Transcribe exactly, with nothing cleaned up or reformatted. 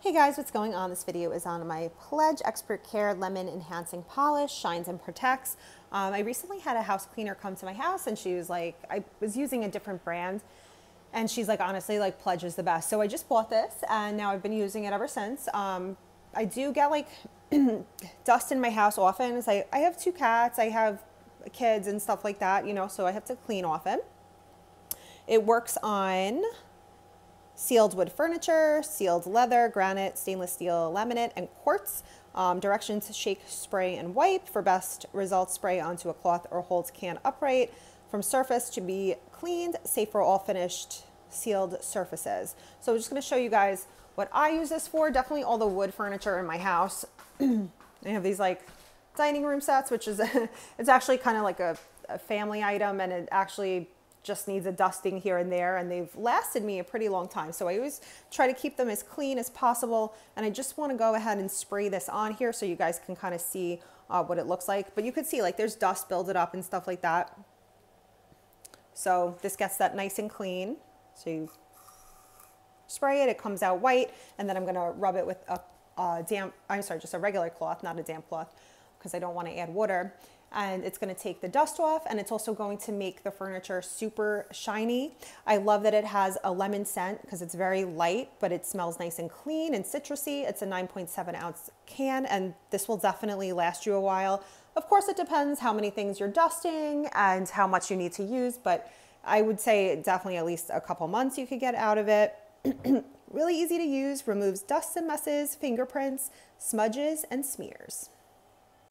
Hey guys, what's going on? This video is on my Pledge Expert Care Lemon Enhancing Polish, Shines and Protects. Um, I recently had a house cleaner come to my house and she was like, I was using a different brand and she's like, honestly, like Pledge is the best. So I just bought this and now I've been using it ever since. Um, I do get like dust in my house often. It's like, I have two cats, I have kids and stuff like that, you know, so I have to clean often. It works on sealed wood furniture, sealed leather, granite, stainless steel, laminate, and quartz. Um, directions: shake, spray, and wipe. For best results, spray onto a cloth or hold can upright. From surface to be cleaned, safe for all finished sealed surfaces. So I'm just gonna show you guys what I use this for. Definitely all the wood furniture in my house. I have these like dining room sets, which is, it's actually kind of like a, a family item, and it actually just needs a dusting here and there, and they've lasted me a pretty long time. So I always try to keep them as clean as possible, and I just want to go ahead and spray this on here so you guys can kind of see uh, what it looks like. But you could see like there's dust builded up and stuff like that. So this gets that nice and clean. So you spray it, it comes out white, and then I'm going to rub it with a, a damp, I'm sorry, just a regular cloth, not a damp cloth, because I don't want to add water. And it's going to take the dust off, and it's also going to make the furniture super shiny. I love that it has a lemon scent because it's very light, but it smells nice and clean and citrusy. It's a nine point seven ounce can, and this will definitely last you a while. Of course, it depends how many things you're dusting and how much you need to use, but I would say definitely at least a couple months you could get out of it. Really easy to use, removes dust and messes, fingerprints, smudges, and smears.